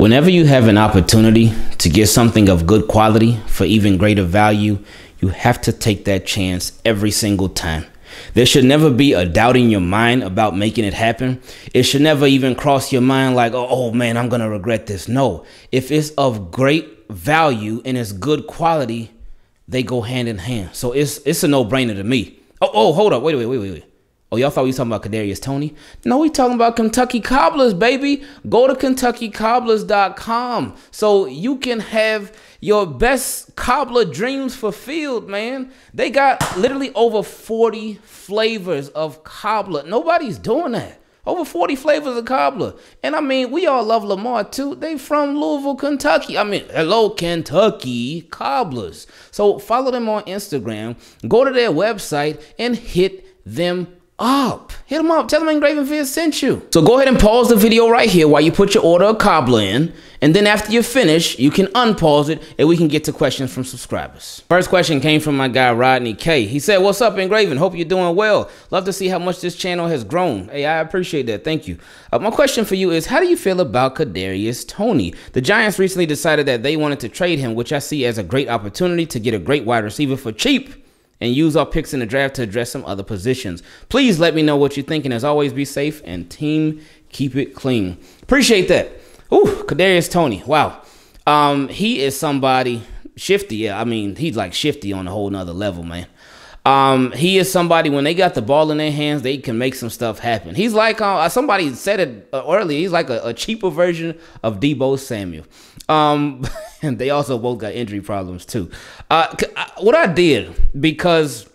Whenever you have an opportunity to get something of good quality for even greater value, you have to take that chance every single time. There should never be a doubt in your mind about making it happen. It should never even cross your mind like, oh man, I'm going to regret this. No, if it's of great value and it's good quality, they go hand in hand. So it's a no-brainer to me. Oh, hold up. Wait. Oh, y'all thought we were talking about Kadarius Toney? No, we talking about Kentucky Cobblers, baby. Go to KentuckyCobblers.com so you can have your best cobbler dreams fulfilled, man. They got literally over 40 flavors of cobbler. Nobody's doing that. Over 40 flavors of cobbler. And, I mean, we all love Lamar, too. They from Louisville, Kentucky. I mean, hello, Kentucky Cobblers. So follow them on Instagram. Go to their website and hit them up. Hit them up. Tell them Engravenfield sent you. So go ahead and pause the video right here while you put your order of cobbler in. And then after you're finished, you can unpause it and we can get to questions from subscribers. First question came from my guy, Rodney K. He said, what's up, Engraven? Hope you're doing well. Love to see how much this channel has grown. Hey, I appreciate that. Thank you. My question for you is, how do you feel about Kadarius Toney? The Giants recently decided that they wanted to trade him, which I see as a great opportunity to get a great wide receiver for cheap and use our picks in the draft to address some other positions. Please let me know what you think, and as always, be safe and team, keep it clean. Appreciate that. Ooh, Kadarius Toney, wow. He is somebody shifty. Yeah, I mean, he's like shifty on a whole nother level, man. He is somebody, when they got the ball in their hands, they can make some stuff happen. He's like, somebody said it earlier, he's like a cheaper version of Deebo Samuel. And they also both got injury problems too. What I did, because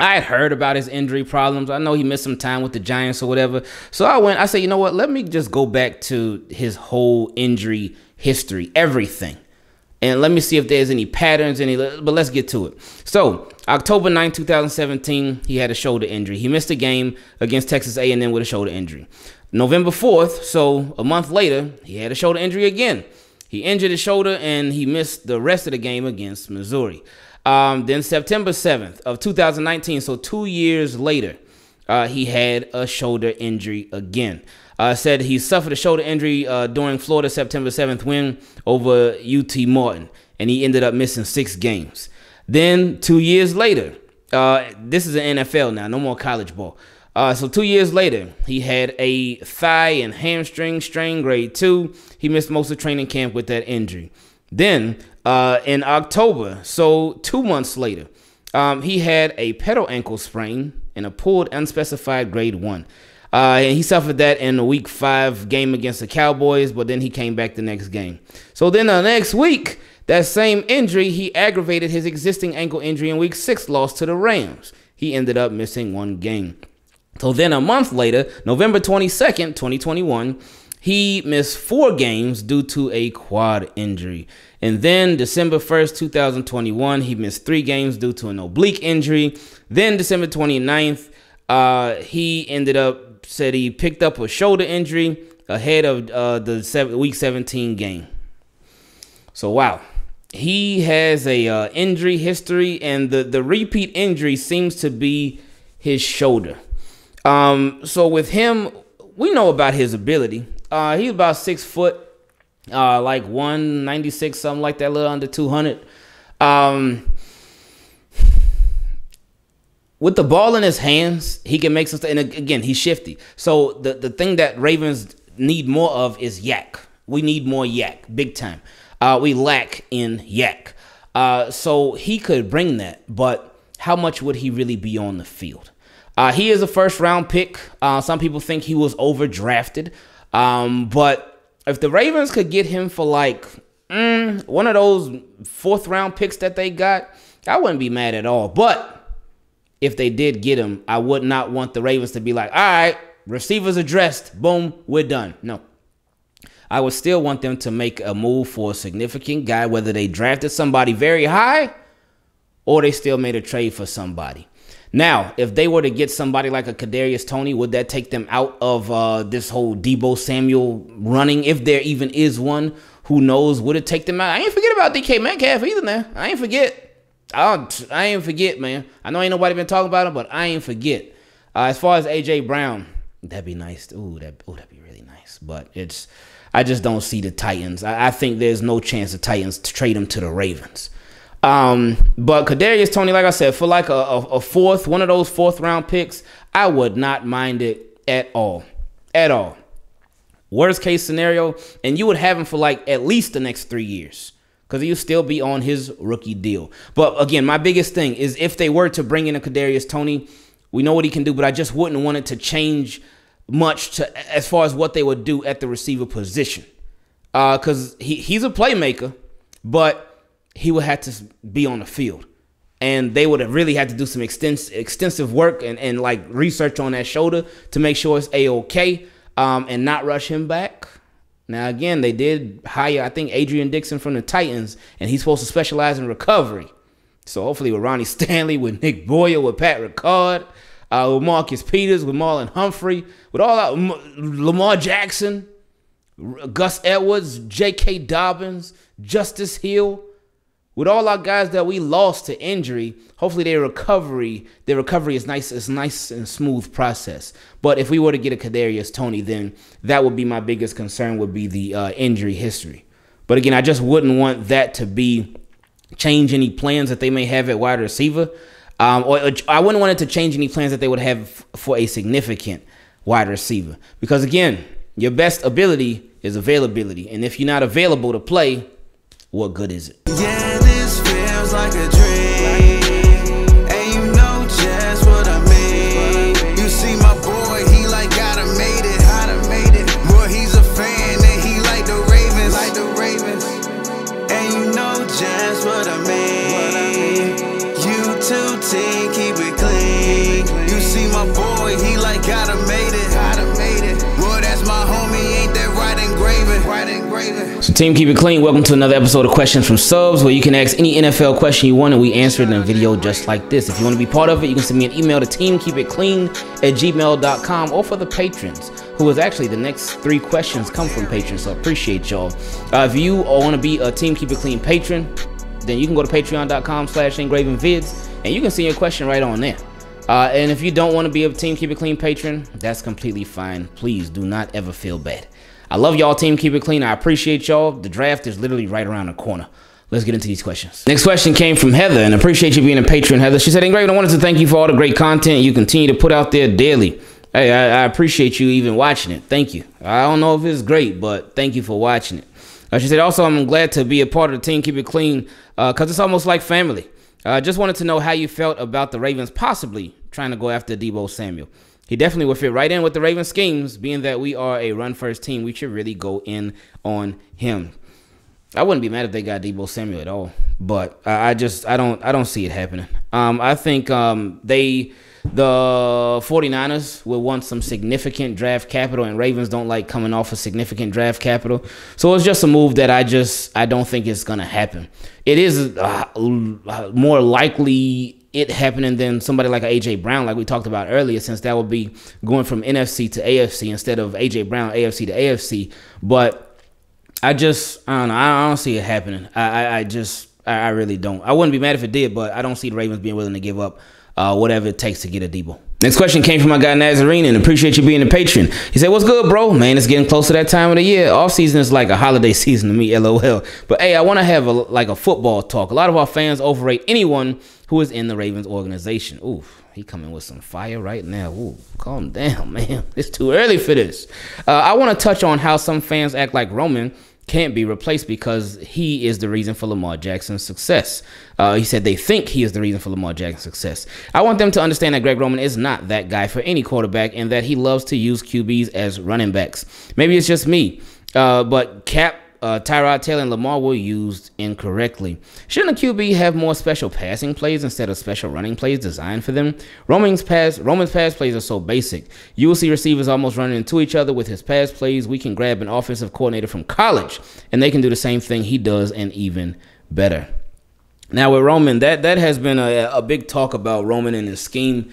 I had heard about his injury problems. I know he missed some time with the Giants or whatever. So I said, you know what? Let me just go back to his whole injury history, everything. And let me see if there's any patterns, but let's get to it. So October 9, 2017, he had a shoulder injury. He missed a game against Texas A&M with a shoulder injury. November 4th, so a month later, he had a shoulder injury again. He injured his shoulder, and he missed the rest of the game against Missouri. Then September 7th of 2019, so 2 years later, he had a shoulder injury again. Said he suffered a shoulder injury during Florida's September 7th win over T. Martin, and he ended up missing 6 games. Then 2 years later, this is the NFL now, no more college ball. So 2 years later, he had a thigh and hamstring strain, grade 2. He missed most of training camp with that injury. Then in October, so 2 months later, he had a pedal ankle sprain and a pulled unspecified grade 1. And he suffered that in the week 5 game against the Cowboys, but then he came back the next game. So then the next week, that same injury, he aggravated his existing ankle injury in week 6 loss to the Rams. He ended up missing 1 game. So then a month later, November 22nd, 2021, he missed 4 games due to a quad injury. And then December 1st, 2021, he missed 3 games due to an oblique injury. Then December 29th, he ended up, said he picked up a shoulder injury ahead of the week 17 game. So, wow. He has a injury history, and the repeat injury seems to be his shoulder. So with him, we know about his ability. He's about 6 foot, like 196, something like that, a little under 200. With the ball in his hands, he can make some stuff. And again, he's shifty. So the thing that Ravens need more of is yak. We need more yak, big time. We lack in yak. So he could bring that, but how much would he really be on the field? He is a first-round pick. Some people think he was overdrafted. But if the Ravens could get him for, like, one of those fourth-round picks that they got, I wouldn't be mad at all. But if they did get him, I would not want the Ravens to be like, all right, receivers addressed. Boom, we're done. No. I would still want them to make a move for a significant guy, whether they drafted somebody very high or they still made a trade for somebody. Now, if they were to get somebody like a Kadarius Toney, would that take them out of this whole Deebo Samuel running? If there even is one, who knows? Would it take them out? I ain't forget about DK Metcalf either, man. I ain't forget. I ain't forget, man. I know ain't nobody been talking about him, but I ain't forget. As far as A.J. Brown, that'd be nice. Ooh, that'd be really nice. But it's, I just don't see the Titans. I think there's no chance the Titans trade him to the Ravens. But Kadarius Toney, like I said, for like a fourth, one of those fourth round picks, I would not mind it at all. At all. Worst case scenario, and you would have him for like at least the next 3 years, because he'll still be on his rookie deal. But again, my biggest thing is if they were to bring in a Kadarius Toney, we know what he can do, but I just wouldn't want it to change much to, as far as what they would do at the receiver position. Because he's a playmaker, but he would have to be on the field. And they would have really had to do some extensive work and like research on that shoulder to make sure it's A-OK, and not rush him back. Now, again, they did hire, I think, Adrian Dixon from the Titans, and he's supposed to specialize in recovery. So hopefully with Ronnie Stanley, with Nick Boyle, with Pat Ricard, with Marcus Peters, with Marlon Humphrey, with all that, Lamar Jackson, Gus Edwards, J.K. Dobbins, Justice Hill, with all our guys that we lost to injury, hopefully their recovery is nice. It's nice and smooth process. But if we were to get a Kadarius Toney, then that would be my biggest concern, would be the injury history. But again, I just wouldn't want that to be change any plans that they may have at wide receiver. Or I wouldn't want it to change any plans that they would have for a significant wide receiver. Because again, your best ability is availability. And if you're not available to play, what good is it? Yeah, this feels like a dream, and you know just what I mean. You see my boy, he like gotta made it, boy, he's a fan and he like the Ravens, and you know just what I mean. You two team, keep it clean. You see my boy, he like gotta made it, boy, that's my homie, ain't that right engraving, So team, keep it clean. Welcome to another episode of Questions from Subs, where you can ask any NFL question you want and we answer it in a video just like this. If you want to be part of it, you can send me an email to teamkeepitclean@gmail.com, or for the patrons, who is actually the next 3 questions come from patrons, so I appreciate y'all. If you want to be a Team Keep It Clean patron, then you can go to patreon.com/engravenvids and you can send your question right on there. And if you don't want to be a Team Keep It Clean patron, that's completely fine. Please do not ever feel bad. I love y'all, Team Keep It Clean. I appreciate y'all. The draft is literally right around the corner. Let's get into these questions. Next question came from Heather, and I appreciate you being a patron, Heather. She said, Engraven, I wanted to thank you for all the great content you continue to put out there daily. Hey, I appreciate you even watching it. Thank you. I don't know if it's great, but thank you for watching it. She said, also, I'm glad to be a part of the Team Keep It Clean because it's almost like family. I just wanted to know how you felt about the Ravens possibly trying to go after Deebo Samuel. He definitely would fit right in with the Ravens schemes, being that we are a run-first team. We should really go in on him. I wouldn't be mad if they got Deebo Samuel at all, but I don't see it happening. I think the 49ers will want some significant draft capital, and Ravens don't like coming off of significant draft capital. So it's just a move that I don't think it's gonna happen. It is more likely it happening than somebody like A.J. Brown, like we talked about earlier, since that would be going from NFC to AFC instead of A.J. Brown, AFC to AFC. But I don't know. I don't see it happening. I really don't. I wouldn't be mad if it did, but I don't see the Ravens being willing to give up whatever it takes to get a Deebo. Next question came from my guy Nazarene, and appreciate you being a patron. He said, what's good, bro? Man, it's getting close to that time of the year. Off season is like a holiday season to me, LOL. But hey, I want to have like a football talk. A lot of our fans overrate anyone who is in the Ravens organization. Oof, he coming with some fire right now. Ooh, calm down, man. It's too early for this. I want to touch on how some fans act like Roman can't be replaced because he is the reason for Lamar Jackson's success. He said they think he is the reason for Lamar Jackson's success. I want them to understand that Greg Roman is not that guy for any quarterback, and that he loves to use QBs as running backs. Maybe it's just me, but Tyrod Taylor and Lamar were used incorrectly. Shouldn't a QB have more special passing plays instead of special running plays designed for them? Roman's pass plays are so basic. You will see receivers almost running into each other with his pass plays. We can grab an offensive coordinator from college, and they can do the same thing he does and even better. Now with Roman, that has been a big talk about Roman and his scheme.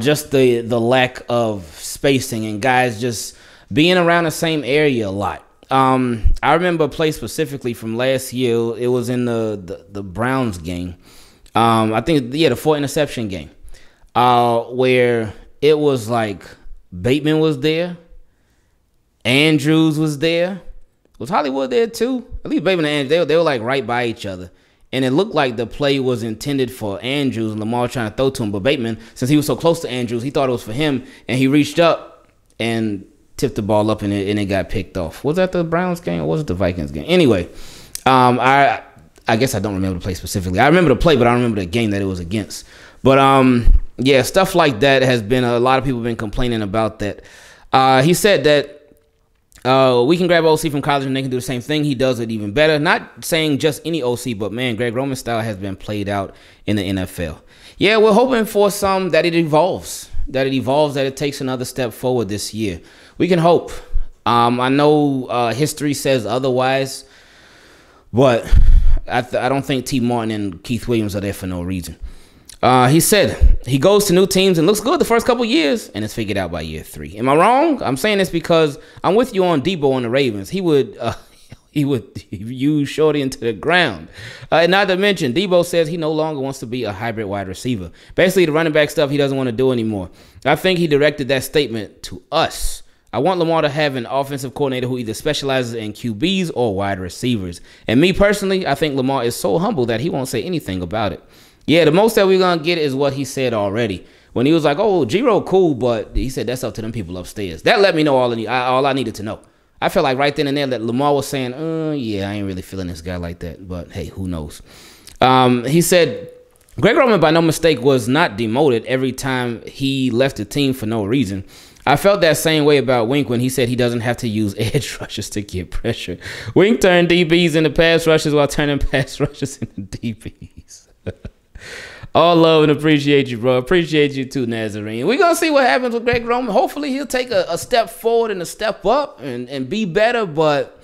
Just the lack of spacing and guys just being around the same area a lot. I remember a play specifically from last year. It was in the Browns game. I think, yeah, the 4 interception game, where it was like Bateman was there, Andrews was there, Was Hollywood there too? At least Bateman and Andrews, they were like right by each other. And it looked like the play was intended for Andrews and Lamar trying to throw to him. But Bateman, since he was so close to Andrews, he thought it was for him. And he reached up and tipped the ball up, and it got picked off. Was that the Browns game or was it the Vikings game? Anyway, I guess I don't remember the play specifically. I remember the play, but I don't remember the game that it was against. But, yeah, stuff like that has been – a lot of people have been complaining about that. He said that we can grab OC from college and they can do the same thing. He does it even better. Not saying just any OC, but, man, Greg Roman's style has been played out in the NFL. Yeah, we're hoping for some that it evolves, that it takes another step forward this year. We can hope. I know history says otherwise, but I don't think T. Martin and Keith Williams are there for no reason. He said he goes to new teams and looks good the first couple years and is figured out by year three. Am I wrong? I'm saying this because I'm with you on Deebo on the Ravens. He would use Shorty into the ground. And not to mention, Deebo says he no longer wants to be a hybrid wide receiver. Basically, the running back stuff he doesn't want to do anymore. I think he directed that statement to us. I want Lamar to have an offensive coordinator who either specializes in QBs or wide receivers. And me personally, I think Lamar is so humble that he won't say anything about it. Yeah, the most that we're going to get is what he said already. When he was like, oh, Giro, cool, but he said that's up to them people upstairs. That let me know all I needed to know. I felt like right then and there that Lamar was saying, yeah, I ain't really feeling this guy like that. But, hey, who knows? He said Greg Roman, by no mistake, was not demoted every time he left the team for no reason. I felt that same way about Wink when he said he doesn't have to use edge rushers to get pressure. Wink turned DBs into pass rushers while turning pass rushers into DBs. All love and appreciate you, bro. Appreciate you too, Nazarene. We're going to see what happens with Greg Roman. Hopefully he'll take a step forward and a step up and be better, but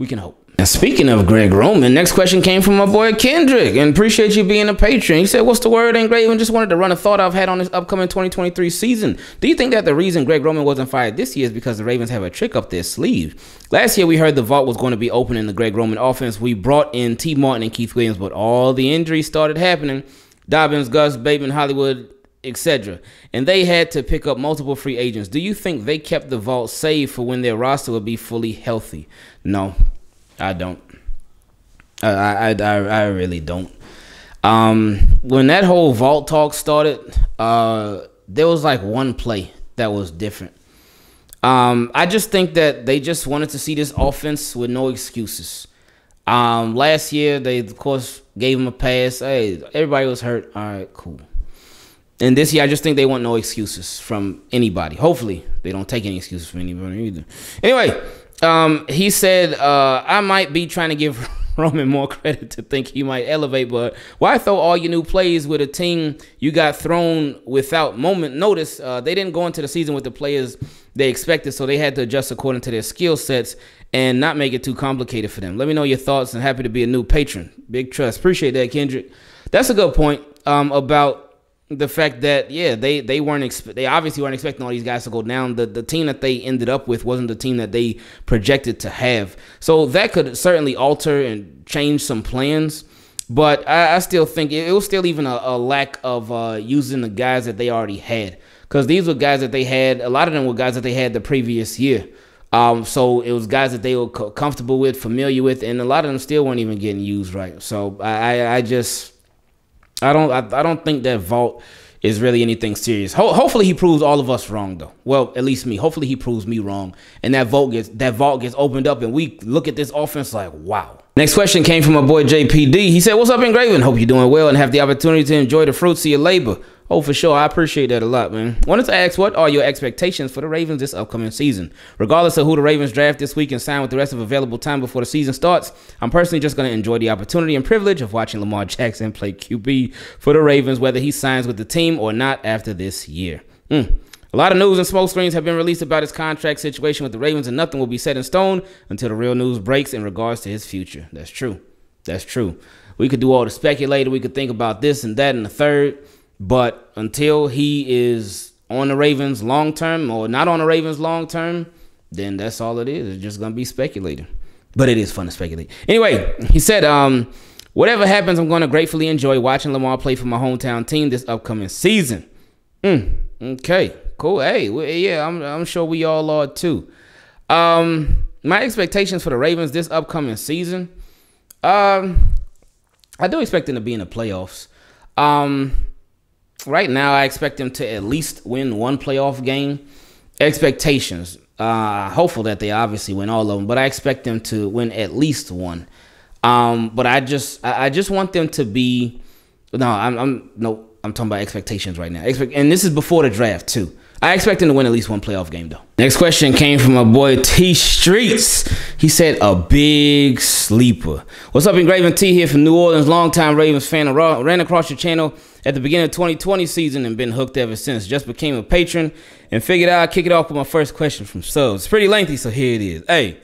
we can hope. And speaking of Greg Roman, next question came from my boy Kendrick. And appreciate you being a patron. He said, what's the word, Engraven? Just wanted to run a thought I've had on this upcoming 2023 season. Do you think that the reason Greg Roman wasn't fired this year is because the Ravens have a trick up their sleeve? Last year, we heard the vault was going to be open in the Greg Roman offense. We brought in T. Martin and Keith Williams, but all the injuries started happening. Dobbins, Gus, Bateman, Hollywood, etc. And they had to pick up multiple free agents. Do you think they kept the vault safe for when their roster would be fully healthy? No. I don't. I really don't. When that whole vault talk started, there was like one play that was different. I just think that they just wanted to see this offense with no excuses. Last year, they, of course, gave him a pass. Hey, everybody was hurt. All right, cool. And this year, I just think they want no excuses from anybody. Hopefully, they don't take any excuses from anybody either. Anyway. He said, I might be trying to give Roman more credit to think he might elevate, but why throw all your new plays with a team you got thrown without moment notice? They didn't go into the season with the players they expected, so they had to adjust according to their skill sets and not make it too complicated for them. Let me know your thoughts, and happy to be a new patron. Big trust. Appreciate that, Kendrick. That's a good point about the fact that, yeah, they obviously weren't expecting all these guys to go down. The team that they ended up with wasn't the team that they projected to have. So that could certainly alter and change some plans. But I still think it was still even a lack of using the guys that they already had. Because these were guys that they had, a lot of them were guys that they had the previous year. So it was guys that they were comfortable with, familiar with, and a lot of them still weren't even getting used right. So I just... I don't think that vault is really anything serious. Hopefully he proves all of us wrong, though. Well, at least me. Hopefully he proves me wrong, and that vault gets opened up, and we look at this offense like, wow. Next question came from my boy JPD. He said, what's up, Engraven? Hope you're doing well and have the opportunity to enjoy the fruits of your labor. Oh, for sure. I appreciate that a lot, man. Wanted to ask, what are your expectations for the Ravens this upcoming season? Regardless of who the Ravens draft this week and sign with the rest of available time before the season starts, I'm personally just going to enjoy the opportunity and privilege of watching Lamar Jackson play QB for the Ravens, whether he signs with the team or not after this year. A lot of news and smoke screens have been released about his contract situation with the Ravens, and nothing will be set in stone until the real news breaks in regards to his future. That's true. That's true. We could do all the speculating. We could think about this and that and the third. But until he is on the Ravens long-term or not on the Ravens long-term, then that's all it is. It's just going to be speculating. But it is fun to speculate. Anyway, he said, whatever happens, I'm going to gratefully enjoy watching Lamar play for my hometown team this upcoming season. Okay, cool. Hey, yeah, I'm sure we all are too. My expectations for the Ravens this upcoming season, I do expect them to be in the playoffs. Right now, I expect them to at least win one playoff game. Expectations. Hopeful that they obviously win all of them, but I expect them to win at least one. But I just want them to be. I'm talking about expectations right now. And this is before the draft too. I expect him to win at least one playoff game, though. Next question came from my boy T Streets. He said, a big sleeper. What's up, Engraven T here from New Orleans, longtime Ravens fan. I ran across your channel at the beginning of 2020 season and been hooked ever since. Just became a patron and figured I'd kick it off with my first question from subs. It's pretty lengthy, so here it is. Hey,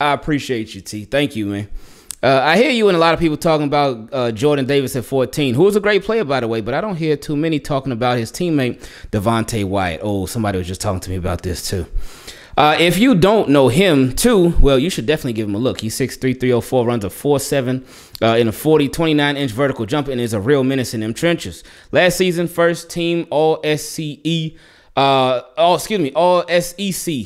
I appreciate you, T. Thank you, man. I hear you and a lot of people talking about Jordan Davis at 14, who was a great player, by the way, but I don't hear too many talking about his teammate, Devontae Wyatt. Oh, somebody was just talking to me about this, too. If you don't know him, too, well, you should definitely give him a look. He's 6'3", 304, runs a 4'7", in a 40, 29-inch vertical jump, and is a real menace in them trenches. Last season, first team all SEC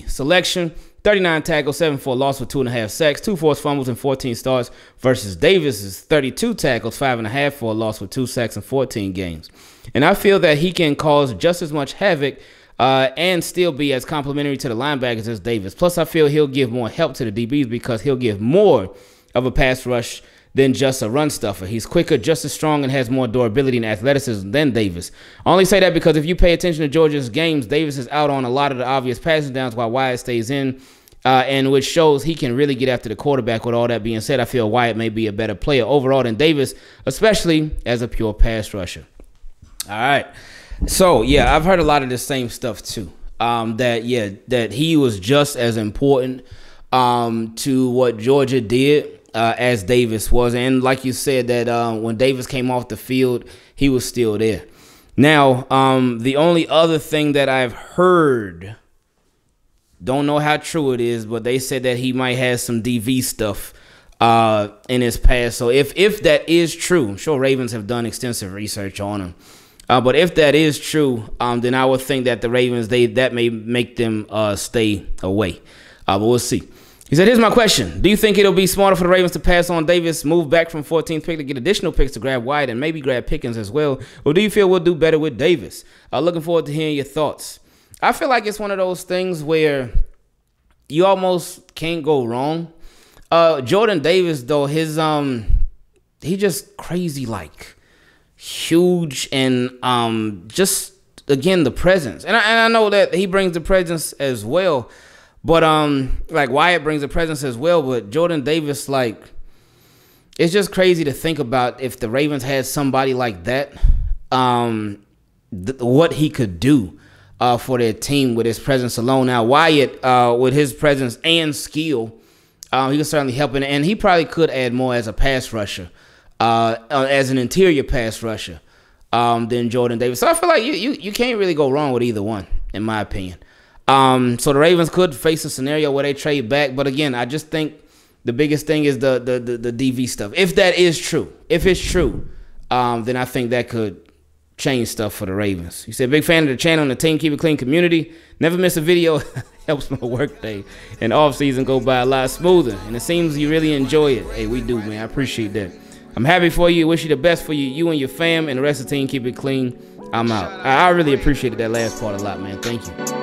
selection. 39 tackles, 7 for a loss with 2.5 sacks, 2 forced fumbles, and 14 starts versus Davis's 32 tackles, 5.5 for a loss with 2 sacks in 14 games. And I feel that he can cause just as much havoc and still be as complimentary to the linebackers as Davis. Plus, I feel he'll give more help to the DBs because he'll give more of a pass rush than just a run stuffer. He's quicker, just as strong, and has more durability and athleticism than Davis. I only say that because if you pay attention to Georgia's games, Davis is out on a lot of the obvious passing downs while Wyatt stays in, and which shows he can really get after the quarterback. With all that being said, I feel Wyatt may be a better player overall than Davis, especially as a pure pass rusher. All right. So, yeah, I've heard a lot of the same stuff, too, that he was just as important to what Georgia did as Davis was. And like you said, that when Davis came off the field, he was still there. Now, the only other thing that I've heard, don't know how true it is, but they said that he might have some DV stuff in his past. So if that is true, I'm sure Ravens have done extensive research on him. But if that is true, then I would think that the Ravens, that may make them stay away. But we'll see. He said, here's my question. Do you think it'll be smarter for the Ravens to pass on Davis, move back from 14th pick to get additional picks to grab Wyatt and maybe grab Pickens as well? Or do you feel we'll do better with Davis? Looking forward to hearing your thoughts. I feel like it's one of those things where you almost can't go wrong. Jordan Davis, though, his he just crazy, like, huge, and just, again, the presence. And I know that he brings the presence as well. But, like, Wyatt brings a presence as well, but Jordan Davis, like, it's just crazy to think about if the Ravens had somebody like that, what he could do for their team with his presence alone. Now, Wyatt, with his presence and skill, he could certainly help, and he probably could add more as a pass rusher, as an interior pass rusher than Jordan Davis. So I feel like you can't really go wrong with either one, in my opinion. So the Ravens could face a scenario where they trade back. But again, I just think the biggest thing is the DV stuff. If that is true, if it's true, then I think that could change stuff for the Ravens. He said, big fan of the channel and the Team Keep It Clean community. Never miss a video. Helps my work day and off season go by a lot smoother. And it seems you really enjoy it. Hey, we do, man. I appreciate that. I'm happy for you. Wish you the best for you and your fam and the rest of the Team Keep It Clean. I'm out. I really appreciated that last part a lot, man. Thank you.